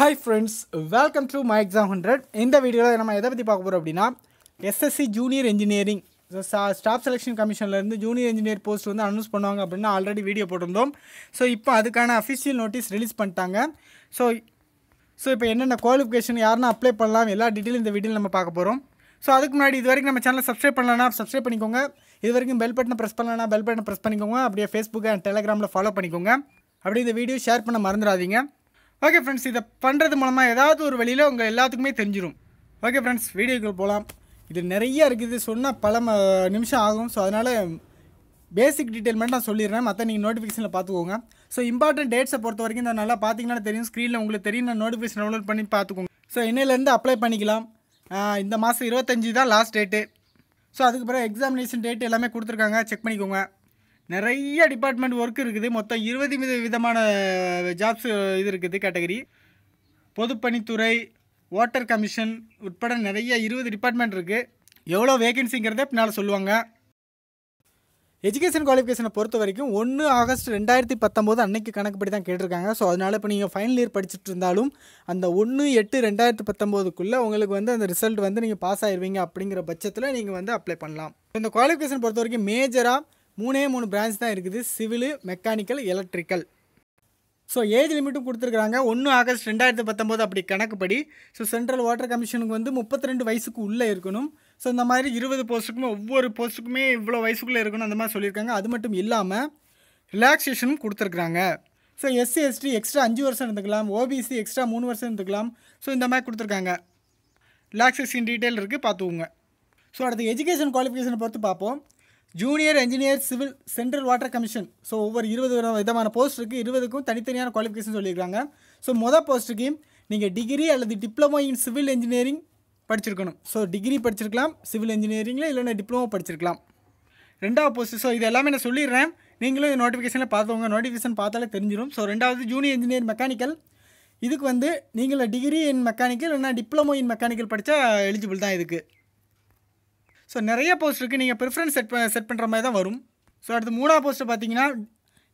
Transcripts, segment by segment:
Hi friends, welcome to My Exam 100. In this video, we will talk about SSC Junior Engineering. The Staff Selection Commission Junior Engineer post announced already video. So, now the official notice release. So if you qualification, apply all details in the video. So adukku munadi idvaraikum nama channel subscribe panikonga idvaraikum bell button press panikonga apdiye Facebook and Telegram la follow panikonga apdiye indha video share panna marandiradinga. Okay friends, idha pandrathu moolama edhavadhu oru velila unga ellathukkume therinjirum. Okay friends, video ku polam. Idhu neriya irukku, idhu sonna pala nimisham agum. So adanal basic detail mattum na solliren, matha neenga notification la paathukonga. So important dates porathavaraikum idha nalla paathina theriyum, screen la ungalku theriyum, na notification download panni paathukonga. So innayila irundhu apply panikalam. In the month 25 da last date. So that's the examination date ellame kuduthirukanga, check panikonga. Neriya department work irukudhu, mottham 20 vidhamana jobs idu irukudhu category. Poduppanithurai, water commission utpada neriya 20 department irukku. Evlo vacancy ingradha pinala solluvanga. Education qualification பொறுத்த வரைக்கும் 1 August 2019 அன்னைக்கு கணக்குப்படி தான் கேட்டிருக்காங்க. So அதனால இப்போ நீங்கள் final year படிச்சுட்டு இருந்தாலும் அந்த 1/8/2019க்குள்ளே உங்களுக்கு அந்த ரிசல்ட் நீங்கள் பாஸ் ஆயிடுவீங்க. அப்படிங்கிற பட்சத்தில் நீங்கள் அப்ளை பண்ணலாம். இந்த குவாலிஃபிகேஷன் பொறுத்த வரைக்கும் மேஜராக 3 பிரான்ச் தான் இருக்குது, civil, mechanical, electrical. So age லிமிட்டும் கொடுத்துருக்காங்க 1 ஆகஸ்ட் 2019 அப்படி கணக்குப்படி. ஸோ சென்ட்ரல் வாட்டர் கமிஷனுக்கு 32 வயசுக்கு உள்ளே இருக்கணும். ஸோ இந்த மாதிரி 20 போஸ்ட்டுக்குமே ஒவ்வொரு போஸ்ட்டுக்குமே இவ்வளோ வயசுக்குள்ளே இருக்கணும் அந்த மாதிரி சொல்லியிருக்காங்க. அது மட்டும் இல்லாமல் ரிலாக்ஸேஷனும் கொடுத்துருக்குறாங்க. ஸோ SCST எக்ஸ்ட்ரா 5 வருஷம் இருந்துக்கலாம், OBC எக்ஸ்ட்ரா 3 வருஷம் இருந்துக்கலாம். ஸோ இந்த மாதிரி கொடுத்துருக்காங்க. ரிலாக்ஸேஷன் டீட்டெயில் இருக்குது, பார்த்துக்கோங்க. ஸோ அடுத்து எஜுகேஷன் குவாலிஃபிகேஷனை பொறுத்து பார்ப்போம். Junior engineer civil central water commission. So ஒவ்வொரு 20 விதமான போஸ்ட் இருக்குது, 20க்கும் தனித்தனியான குவாலிஃபிகேஷன் சொல்லியிருக்காங்க. ஸோ மொதல் போஸ்ட்டுக்கு நீங்கள் டிகிரி அல்லது டிப்ளமோ இன் சிவில் இன்ஜினியரிங் படிச்சிருக்கணும். ஸோ டிகிரி படிச்சிருக்கலாம், சிவில் இன்ஜினியரிங்கில் இல்லைன்னா டிப்ளமோ படிச்சிருக்கலாம். ரெண்டாவது போஸ்ட்டு, ஸோ இது எல்லாமே நான் சொல்லிடுறேன், நீங்களும் இது நோட்டிஃபிகேஷனில் பார்த்துக்கோங்க, நோட்டிஃபிகேஷன் பார்த்தாலே தெரிஞ்சிடும். ஸோ ரெண்டாவது ஜூனியர் இன்ஜினியர் மெக்கானிக்கல், இதுக்கு நீங்கள் டிகிரி இன் மெக்கானிக்கல் இல்லைனா டிப்ளமோ இன் மெக்கானிக்கல் படித்தா எலிஜிபிள் தான் இதுக்கு. ஸோ நிறைய போஸ்ட்டுக்கு நீங்கள் ப்ரிஃபரன்ஸ் செட் பண்ணுற மாதிரி தான் வரும். ஸோ அடுத்து மூணாவது போஸ்ட்டை பார்த்தீங்கன்னா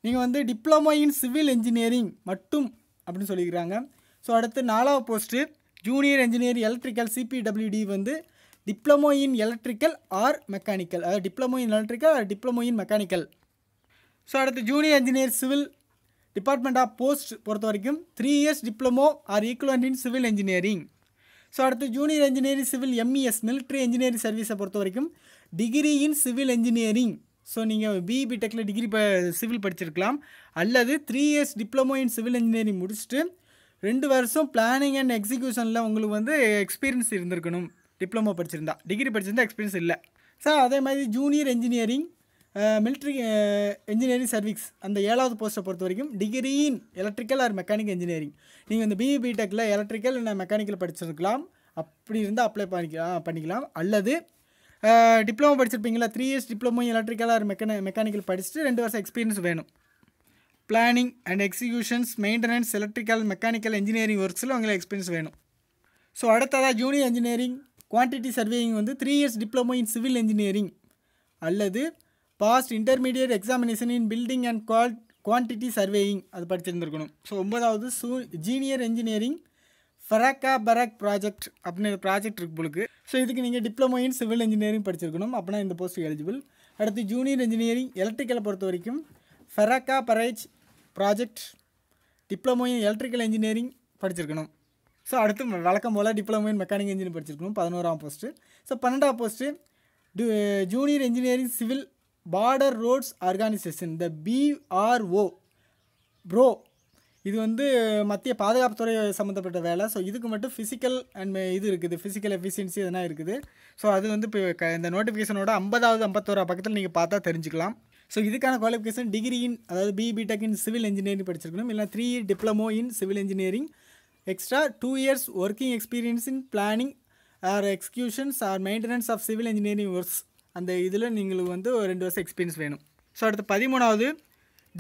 நீங்கள் டிப்ளமோ இன் சிவில் இன்ஜினியரிங் மட்டும் அப்படின்னு சொல்லிக்கிறாங்க. ஸோ அடுத்து நாலாவது post junior engineer electrical CPWD diploma in electrical or mechanical, அதாவது diploma in electrical or diploma in mechanical. So அடுத்து junior engineer civil department of post பொறுத்த வரைக்கும் 3 years diploma or equivalent in civil engineering. So அடுத்து junior engineering civil MES military engineering சர்வீஸை பொறுத்த வரைக்கும் degree in civil engineering. So நீங்கள் B.Techல degree civil படிச்சிருக்கலாம் அல்லது 3 years diploma in civil engineering முடிச்சுட்டு 2 வருஷம் பிளானிங் அண்ட் எக்ஸிக்யூஷனில் உங்களுக்கு எக்ஸ்பீரியன்ஸ் இருந்திருக்கணும். டிப்ளமோ படிச்சிருந்தா, டிகிரி படிச்சிருந்தால் எக்ஸ்பீரியன்ஸ் இல்லை. சார் அதே மாதிரி junior engineering military engineering service அந்த 7வது போஸ்ட்டை பொறுத்த வரைக்கும் degree in electrical or mechanic engineering. நீங்கள் B.Techல எலக்ட்ரிக்கல் இல்லை மெக்கானிக்கல் படிச்சிருக்கலாம், அப்படி இருந்தால் அப்ளை பண்ணிக்கலாம். அல்லது டிப்ளமோ படிச்சிருப்பீங்களா, 3 years diploma electrical or mechanical படிச்சுட்டு 2 வருஷம் எக்ஸ்பீரியன்ஸ் வேணும். Planning and executions maintenance electrical mechanical engineering ஒர்க்ஸில் உங்களுக்கு எக்ஸ்பீரியன்ஸ் வேணும். ஸோ அடுத்ததாக junior engineering quantity surveying 3 years diploma in civil engineering அல்லது passed intermediate examination in building and quantity surveying அது படிச்சிருந்துருக்கணும். ஸோ 9வது ஜூனியர் இன்ஜினியரிங் பராக் ப்ராஜெக்ட் அப்படின்னு ப்ராஜெக்ட் இருக்குது உங்களுக்கு. ஸோ இதுக்கு நீங்கள் டிப்ளமோ இன் சிவில் இன்ஜினியரிங் படிச்சிருக்கணும், அப்படின்னா இந்த போஸ்ட் எலிஜிபிள். அடுத்து ஜூனியர் இன்ஜினியரிங் எலக்ட்ரிக்கலை பொறுத்த வரைக்கும் Farakka project diploma in electrical engineering படிச்சிருக்கணும். ஸோ அடுத்து வழக்கம் போல் டிப்ளமோ இன் மெக்கானிக் இன்ஜினியரிங் படிச்சிருக்கணும். 11வது போஸ்ட்டு. ஸோ 12வது post junior engineering civil border roads organisation the BRO BRO, இது மத்திய பாதுகாப்புத்துறை சம்மந்தப்பட்ட வேலை. ஸோ இதுக்கு மட்டும் ஃபிசிக்கல் அண்ட் இது இருக்குது, ஃபிசிக்கல் எஃபிஷியன்சி இதெல்லாம் இருக்குது. ஸோ அது இப்போ இந்த நோட்டிஃபிகேஷனோட 51 பக்கத்தில் நீங்கள் பார்த்தா தெரிஞ்சுக்கலாம். ஸோ இதுக்கான குவாலிஃபிகேஷன் டிகிரி இன், அதாவது B.Tech இன் சிவில் இன்ஜினியரிங் படிச்சிருக்கணும், இல்லை 3 year diploma in civil engineering, extra 2 years working experience in planning or executions or maintenance of civil engineering works அந்த இதில் நீங்கள் 2 வருஷம் எக்ஸ்பீரியன்ஸ் வேணும். ஸோ அடுத்து 13வது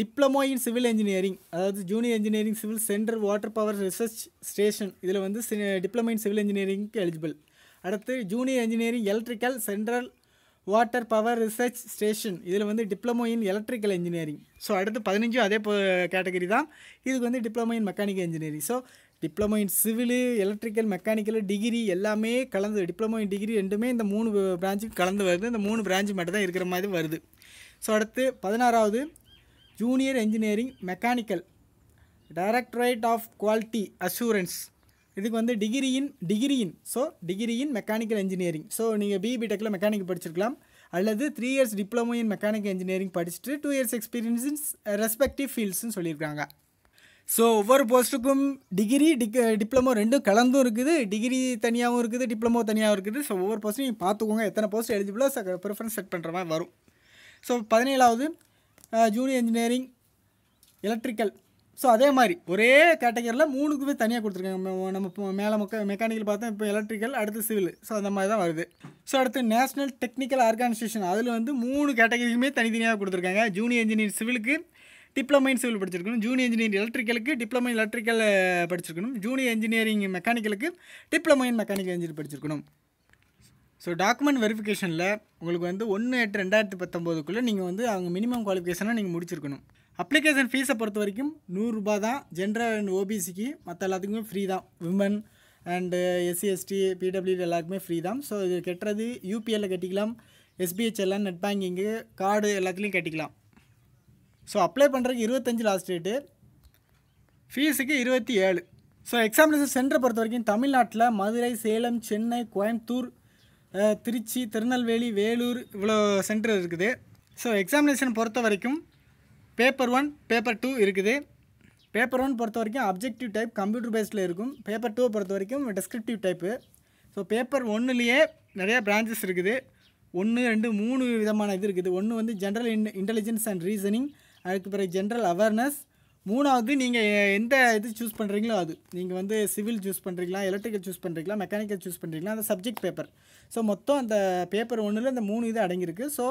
டிப்ளமோ இன் சிவில் இன்ஜினியரிங், அதாவது junior engineering civil central water power research station இதில் diploma in civil இன்ஜினியரிங்க்கு எலிஜிபிள். அடுத்து junior engineering electrical central water power research station இதில் diploma in electrical engineering. So அடுத்து 15ம் அதே கேட்டகரி தான், இதுக்கு diploma in mechanical engineering. So Diploma in Civil, Electrical, Mechanical, Degree, Ellame, Kalan, Diploma in Degree, and Domain, the Moon branch, Kalan, the Moon branch, Matata, Irgramadi Verde. So at the Padanara, Junior Engineering, Mechanical, Directorate of Quality Assurance. This is degree in. So, degree in mechanical engineering. So, you B.Tech mechanical படிச்சிருக்கலாம் அல்லது 3 years diploma in mechanical engineering படிச்சிட்டு 2 years experience in respective fields னு சொல்லிருக்காங்க. So, ஒவ்வொரு போஸ்டுக்கும் degree diploma ரெண்டும் கலந்து இருக்குது. Degree தனியாவும் இருக்குது, diploma தனியாவும் இருக்குது. So, ஒவ்வொரு போஸ்டும் நீங்க பாத்துக்கோங்க எத்தனை போஸ்ட் eligible preference செட் பண்ற மாதிரி வரும். So, 17வது junior engineering electrical So, அதே மாதிரி ஒரே கேட்டகரியில மூணுக்குமே தனியா கொடுத்திருக்காங்க நம்ம மேல மெக்கானிக்கல் பார்த்தா இப்போ எலக்ட்ரிக்கல் அடுத்து சிவில் சோ அந்த மாதிரி தான் வருது சோ அடுத்து நேஷனல் டெக்னிக்கல் ஆர்கனைசேஷன் அதுல வந்து மூணு கேட்டகரியுமே தனித்தனியா கொடுத்திருக்காங்க ஜூனியர் இன்ஜினியர் சிவிலுக்கு டிப்ளமோ இன் சிவில் படிச்சிருக்கணும் ஜூனியர் இன்ஜினியர் எலக்ட்ரிக்கலுக்கு டிப்ளமோ இன் எலக்ட்ரிக்கல் படிச்சிருக்கணும் ஜூனியர் இன்ஜினியரிங் மெக்கானிக்கலுக்கு டிப்ளமோ இன் மெக்கானிக்கல் இன்ஜினியர் படிச்சிருக்கணும் So, document verification la ungalku vandu 1/8/2019 kulla neenga vandu avanga minimum qualification la neenga mudichirukonu application fees poratha varaikum 100 rupees da general and obc ki matha elladhukkume free da women and SCST PWD elladhukkume free da so idu ketradhu UPL la kettikalam SBHL net banking card elladhukkum kettikalam so apply pandradhukku 25 last date fees ku 27 so examination center poratha varaikum Tamil Nadu la Madurai Salem Chennai Coimbatore Trichy Tirunelveli Vellore இவ்ளோ centre இருக்குது so examination பொறுத்த வரைக்கும் paper 1 paper 2 இருக்குது paper 1 பொறுத்த வரைக்கும் objective type computer பேஸ்ட்ல இருக்கும் paper 2 பொறுத்த வரைக்கும் டிஸ்கிரிப்டிவ் டைப் சோ பேப்பர் 1 லியே நிறைய பிரான்ச்சஸ் இருக்குது 1 2 3 விதமான இது இருக்குது ஒன்னு வந்து ஜெனரல் இன்டெலிஜென்ஸ் அண்ட் ரீசனிங் அதுக்கு பிறகு ஜெனரல் அவேர்னஸ் மூணாவது நீங்க எந்த இது चूஸ் பண்றீங்களோ அது நீங்க வந்து சிவில் चूஸ் பண்றீங்களா எலக்ட்ரிக்கல் चूஸ் பண்றீங்களா மெக்கானிக்கல் चूஸ் பண்றீங்களா அந்த சப்ஜெக்ட் பேப்பர் சோ மொத்தம் அந்த பேப்பர் 1 ல அந்த மூணு இது அடங்கி இருக்கு so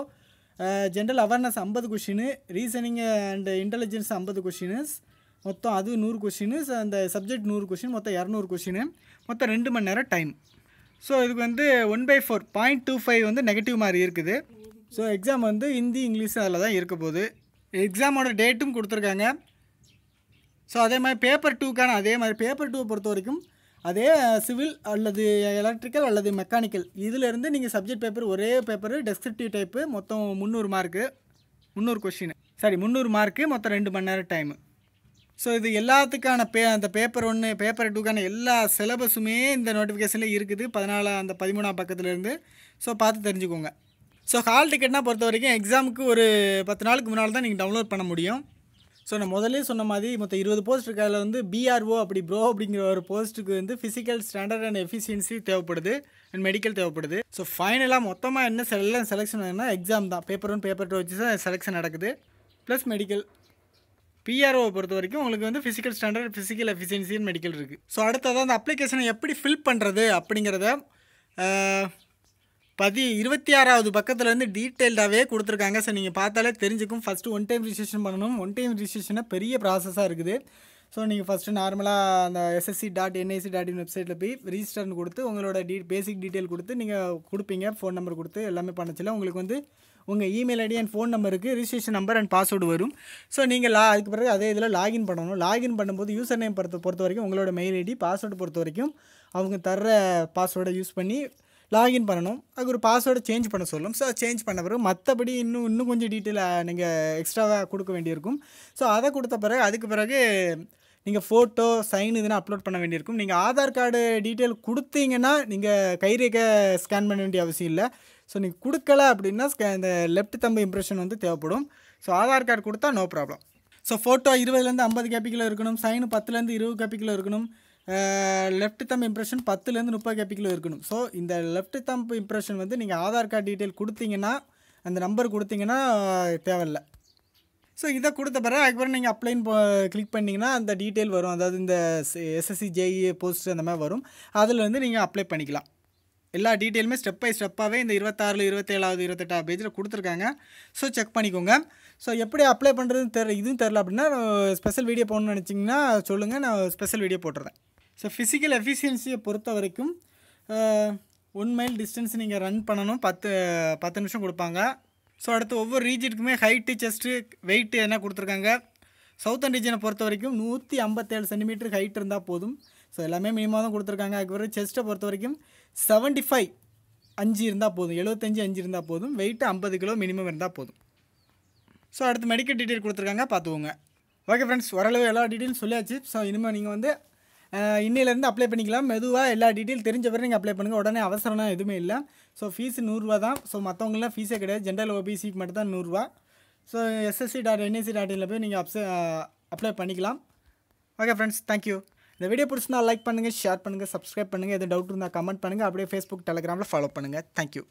general awareness 50 question reasoning and intelligence 50 questions மொத்தம் அது 100 क्वेश्चंस அந்த சப்ஜெக்ட் 100 क्वेश्चन மொத்தம் 200 क्वेश्चन மொத்தம் 2 மணி நேரம் டைம் சோ இதுக்கு வந்து 1/4 0.25 வந்து நெகட்டிவ் மார்க் இருக்குது சோ எக்ஸாம் வந்து ஹிந்தி இங்கிலீஷ் அதல தான் இருக்க போகுது எக்ஸாமோட டேட்டும் கொடுத்திருக்காங்க So, அதே மாதிரி பேப்பர் 2 கான அதே மாதிரி பேப்பர் 2 பொறுத்த வரைக்கும் அதே சிவில் அல்லது எலக்ட்ரிக்கல் அல்லது மெக்கானிக்கல் இதில இருந்து நீங்க சப்ஜெக்ட் பேப்பர் ஒரே பேப்பர் டிஸ்கிரிப்டிவ் டைப் மொத்தம் 300 மார்க் 300 क्वेश्चन சாரி 300 மார்க் மொத்தம் 2 மணி நேர டைம் சோ இது எல்லாத்துக்கான அந்த பேப்பர் 1 பேப்பர் 2 கான எல்லா சிலபஸுமே இந்த நோட்டிஃபிகேஷன்ல இருக்குது 14 அந்த 13 பக்கத்துல இருந்து சோ பார்த்து தெரிஞ்சுக்கோங்க சோ ஹால் டிக்கெட்னா பொறுத்த வரைக்கும் எக்ஸாமுக்கு ஒரு 10 நாளுக்கு முன்னால தான் நீங்க டவுன்லோட் பண்ண முடியும் So, we have சொன்ன மாதிரி மொத்த 20 போஸ்ட் இருக்கல வந்து BRO அப்படி bro அப்படிங்கற ஒரு போஸ்ட்க்கு வந்து physical standard and efficiency தேவைப்படுது and medical தேவைப்படுது சோ ஃபைனலா மொத்தமா என்ன எல்லாம் செலக்ஷன் ஆனனா எக்ஸாம் தான் பேப்பர் 1 பேப்பர் 2 வச்சு செலக்ஷன் நடக்குது பிளஸ் மெடிக்கல் PRO பொறுத்த வரைக்கும் உங்களுக்கு வந்து physical standard physical efficiency and medical இருக்கு சோ அடுத்து அந்த அப்ளிகேஷனை எப்படி ஃபில் பண்றது அப்படிங்கறத 26வது பக்கத்துல இருந்து டீடைல்டாவே கொடுத்திருக்காங்க சோ நீங்க பார்த்தாலே தெரிஞ்சுக்கும் ஃபர்ஸ்ட் ஒன் டைம் ரெஜிஸ்ட்ரேஷன் பண்ணனும் ஒன் டைம் ரெஜிஸ்ட்ரேஷன் பெரிய process-ஆ இருக்குது சோ நீங்க ஃபர்ஸ்ட் நார்மலா அந்த ssc.nic.in வெப்சைட்ல போய் ரெஜிஸ்டர்னு கொடுத்து உங்களோட basic detail கொடுத்து நீங்க கொடுப்பீங்க phone number கொடுத்து எல்லாமே பண்ணச்சல உங்களுக்கு வந்து உங்க email id and phone number-க்கு registration number and password வரும் சோ நீங்க அதுக்கு பிறகு அதே இதல login பண்ணனும் login பண்ணும்போது user name பொறுத்த வரைக்கும் உங்களோட mail id password பொறுத்த வரைக்கும் அவங்க தர பாஸ்வேர்டை யூஸ் பண்ணி login பண்ணனும் அதுக்கு ஒரு பாஸ்வேர்ட் चेंज பண்ண சொல்லணும் சோ चेंज பண்ண பிறகு மத்தபடி இன்னும் கொஞ்சம் டீடைல் நீங்க எக்ஸ்ட்ராவா கொடுக்க வேண்டியிருக்கும் சோ அத கொடுத்த பிறகு அதுக்கு பிறகு நீங்க போட்டோ சைன் இதெல்லாம் அப்லோட் பண்ண வேண்டியிருக்கும் நீங்க ஆதார் கார்டு டீடைல் கொடுத்தீங்கனா நீங்க கைரேகை ஸ்கேன் பண்ண வேண்டிய அவசியம் இல்ல சோ நீங்க கொடுக்கல அப்படினா அந்த லெஃப்ட் தம்ப இம்ப்ரஷன் வந்து தேவைப்படும் சோ ஆதார் கார்டு கொடுத்தா நோ ப்ராப்ளம் சோ போட்டோ 20 ல இருந்து 50 காபிக்குள்ள இருக்கணும் சைன் 10 ல இருந்து 20 காபிக்குள்ள இருக்கணும் left thumb impression 10 ல இருந்து 30 காபிக்குள்ள இருக்கணும் சோ இந்த left thumb impression வந்து நீங்க ஆதார் கார்டு டீடைல் கொடுத்தீங்கனா அந்த நம்பர் கொடுத்தீங்கனா தேவல்ல சோ இத கொடுத்த பிறகு அப்புறம் நீங்க அப்ளை கிளிக் பண்ணீங்கனா அந்த டீடைல் வரும் அதாவது இந்த SSC JEE போஸ்ட் அந்த மாதிரி வரும் அதுல இருந்து நீங்க அப்ளை பண்ணிக்கலாம் எல்லா டீடைலுமே ஸ்டெப் பை ஸ்டெப்பாவே இந்த 26 27வது 28வது பேஜ்ல கொடுத்திருக்காங்க சோ செக் பண்ணிக்கோங்க சோ எப்படி அப்ளை பண்றதுன்னு தெரியல இதுவும் தெரியல அப்படினா ஸ்பெஷல் வீடியோ போடணும்னு நினைச்சீங்கனா சொல்லுங்க நான் ஸ்பெஷல் வீடியோ போடுறேன் So, physical efficiency பொறுத்த வரைக்கும் 1 mile distance நீங்க ரன் பண்ணனும் 10 நிமிஷம் கொடுப்பாங்க சோ அடுத்து ஒவ்வொரு ரீஜனுக்குமே ஹைட் chest weight என்ன கொடுத்திருக்காங்க சவுத் அண்ட் ரீஜனை பொறுத்த வரைக்கும் 157 செமீ ஹைட் இருந்தா போதும் So எல்லாமே மினிமமா தான் கொடுத்திருக்காங்க. அதுக்கு பிறகு செஸ்ட்டை பொறுத்த வரைக்கும் 75 5 இருந்தா போதும், 75 5 இருந்தா போதும், weight 50 கிலோ மினிமம் இருந்தா போதும். சோ அடுத்து மெடிக்கல் டீடைல் கொடுத்திருக்காங்க பாத்துவோங்க. ஓகே फ्रेंड्स, ஓரளவு எல்லா டீடைல்ஸ் சொல்லியாச்சு. சோ இனிமே நீங்க வந்து இன்னையில இருந்து அப்ளை பண்ணிக்கலாம். மெதுவா எல்லா டீடைல் தெரிஞ்ச பிறகு நீங்க அப்ளை பண்ணுங்க. உடனே அவசரமா எதுமே இல்ல. சோ fees 100 தான். சோ மத்தவங்க எல்லாம் fees கிடையாது. ஜெனரல் OBC க்கு மட்டும் தான் 100. சோ ssc.nic.in ல போய் நீங்க அப்ளை பண்ணிக்கலாம். Okay friends, thank you. இந்த வீடியோ பிடிச்சிருந்தா லைக் பண்ணுங்க, ஷேர் பண்ணுங்க, சப்ஸ்கிரைப் பண்ணுங்க. எது டவுட் இருந்தா கமெண்ட் பண்ணுங்க. அப்படியே Facebook, Telegram ல ஃபாலோ பண்ணுங்க. Thank you.